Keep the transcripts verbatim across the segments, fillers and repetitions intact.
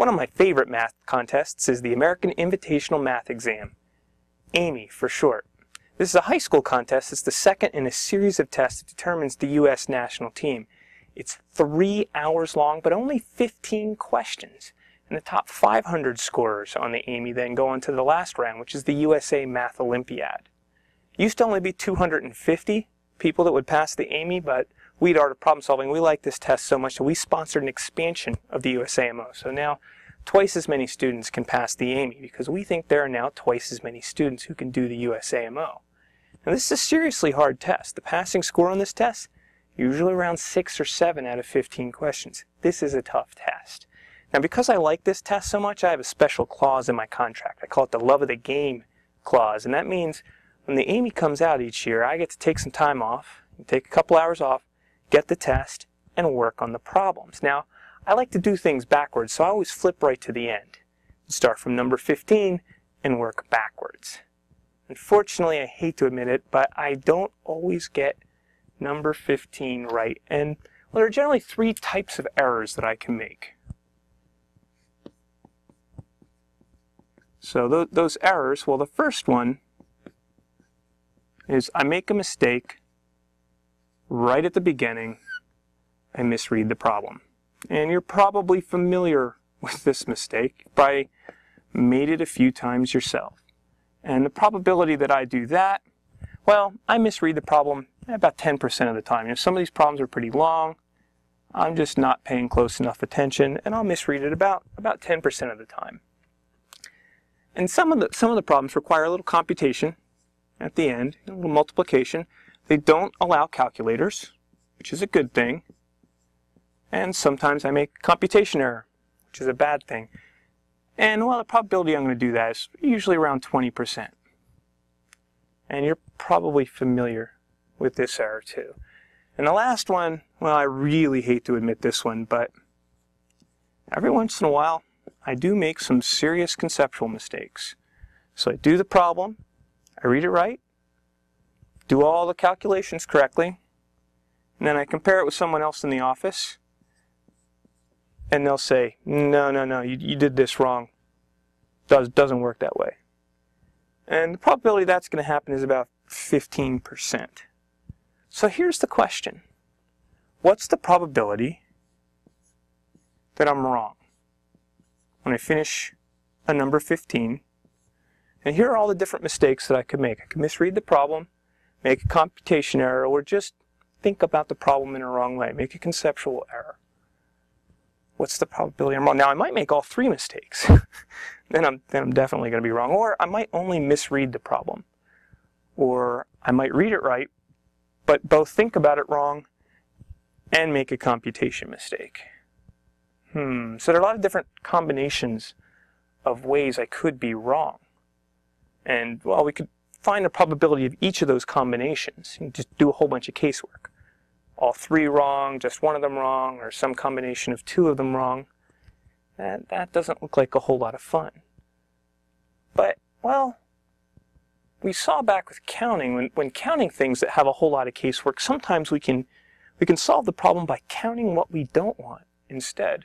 One of my favorite math contests is the American Invitational Math Exam, A M I for short. This is a high school contest. It's the second in a series of tests that determines the U S national team. It's three hours long, but only fifteen questions. And the top five hundred scorers on the A M I then go on to the last round, which is the U S A Math Olympiad. It used to only be two hundred fifty people that would pass the A M I, but we at Art of Problem Solving, we like this test so much that we sponsored an expansion of the U S A M O. So now twice as many students can pass the A M I because we think there are now twice as many students who can do the U S A M O. Now this is a seriously hard test. The passing score on this test, usually around six or seven out of fifteen questions. This is a tough test. Now because I like this test so much, I have a special clause in my contract. I call it the love of the game clause, and that means when the A M I comes out each year, I get to take some time off, take a couple hours off, get the test, and work on the problems. Now, I like to do things backwards, so I always flip right to the end. Start from number fifteen and work backwards. Unfortunately, I hate to admit it, but I don't always get number fifteen right, and well, there are generally three types of errors that I can make. So th those errors, well, the first one is I make a mistake right at the beginning. I misread the problem. And you're probably familiar with this mistake. You've probably made it a few times yourself. And the probability that I do that, well, I misread the problem about ten percent of the time. You know, some of these problems are pretty long. I'm just not paying close enough attention, and I'll misread it about about ten percent of the time. And some of the some of the problems require a little computation at the end, a little multiplication. They don't allow calculators, which is a good thing. And sometimes I make computation error, which is a bad thing. And well, the probability I'm going to do that is usually around twenty percent. And you're probably familiar with this error too. And the last one, well, I really hate to admit this one, but every once in a while I do make some serious conceptual mistakes. So I do the problem, I read it right, do all the calculations correctly, and then I compare it with someone else in the office, and they'll say, no, no, no, you, you did this wrong. Does, doesn't work that way. And the probability that's going to happen is about fifteen percent. So here's the question. What's the probability that I'm wrong when I finish a number fifteen? And here are all the different mistakes that I could make. I could misread the problem, make a computation error, or just think about the problem in a wrong way, make a conceptual error. What's the probability I'm wrong? Now I might make all three mistakes. then, I'm, then I'm definitely going to be wrong. Or I might only misread the problem. Or I might read it right, but both think about it wrong and make a computation mistake. Hmm, so there are a lot of different combinations of ways I could be wrong. And well, we could find the probability of each of those combinations. You just do a whole bunch of casework. All three wrong, just one of them wrong, or some combination of two of them wrong. That, that doesn't look like a whole lot of fun. But, well, we saw back with counting, when, when counting things that have a whole lot of casework, sometimes we can, we can solve the problem by counting what we don't want instead.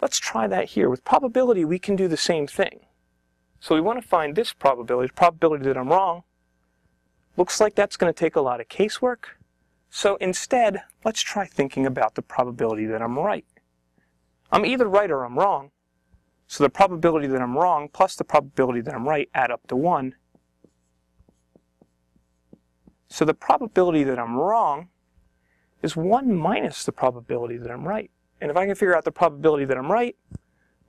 Let's try that here. With probability, we can do the same thing. So we want to find this probability, the probability that I'm wrong. Looks like that's going to take a lot of casework. So instead, let's try thinking about the probability that I'm right. I'm either right or I'm wrong, so the probability that I'm wrong plus the probability that I'm right add up to one. So the probability that I'm wrong is one minus the probability that I'm right. And if I can figure out the probability that I'm right,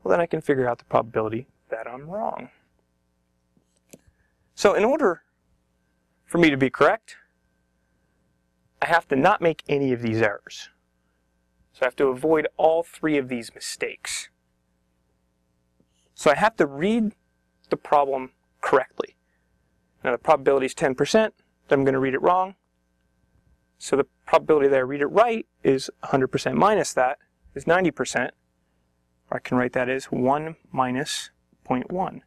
well then I can figure out the probability that I'm wrong. So in order for me to be correct, I have to not make any of these errors. So I have to avoid all three of these mistakes. So I have to read the problem correctly. Now the probability is ten percent that I'm going to read it wrong. So the probability that I read it right is one hundred percent minus that is ninety percent. Or I can write that as one minus zero point one.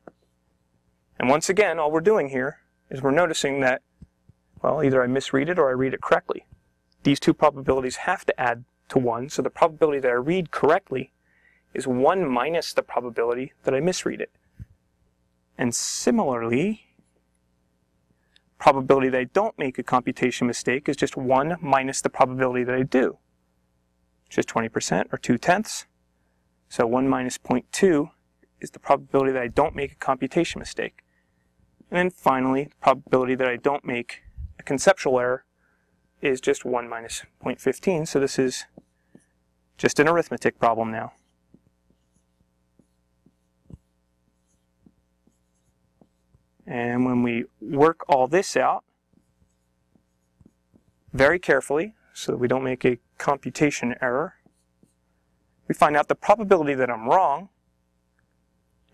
And once again, all we're doing here is we're noticing that, well, either I misread it or I read it correctly. These two probabilities have to add to one, so the probability that I read correctly is one minus the probability that I misread it. And similarly, probability that I don't make a computation mistake is just one minus the probability that I do, which is twenty percent or two tenths. So one minus zero point two is the probability that I don't make a computation mistake. And then finally, the probability that I don't make a conceptual error is just one minus zero point one five. So this is just an arithmetic problem now. And when we work all this out very carefully so that we don't make a computation error, we find out the probability that I'm wrong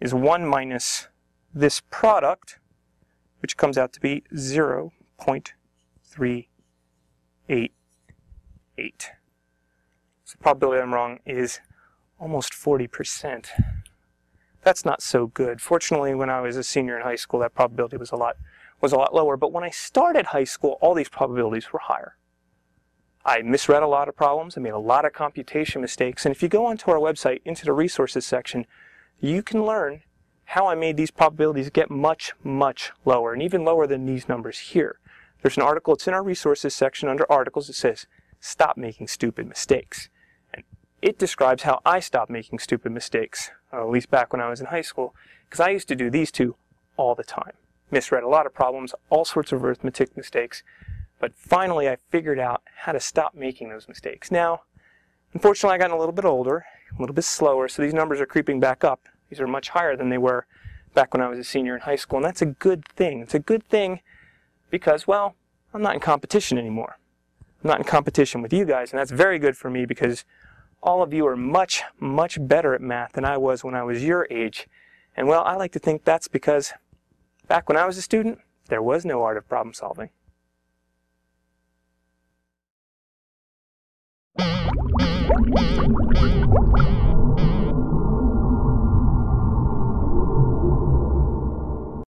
is one minus this product, which comes out to be zero point three eight eight. So the probability I'm wrong is almost forty percent. That's not so good. Fortunately, when I was a senior in high school, that probability was a lot was a lot lower. But when I started high school, all these probabilities were higher. I misread a lot of problems. I made a lot of computation mistakes. And if you go onto our website, into the resources section, you can learn how I made these probabilities get much, much lower, and even lower than these numbers here. There's an article. It's in our resources section under articles. It says, "Stop making stupid mistakes." And it describes how I stopped making stupid mistakes, or at least back when I was in high school, because I used to do these two all the time. Misread a lot of problems, all sorts of arithmetic mistakes, but finally I figured out how to stop making those mistakes. Now, unfortunately, I got a little bit older, a little bit slower, so these numbers are creeping back up. These are much higher than they were back when I was a senior in high school, and that's a good thing. It's a good thing because, well, I'm not in competition anymore. I'm not in competition with you guys, and that's very good for me because all of you are much, much better at math than I was when I was your age. And, well, I like to think that's because back when I was a student, there was no Art of Problem Solving.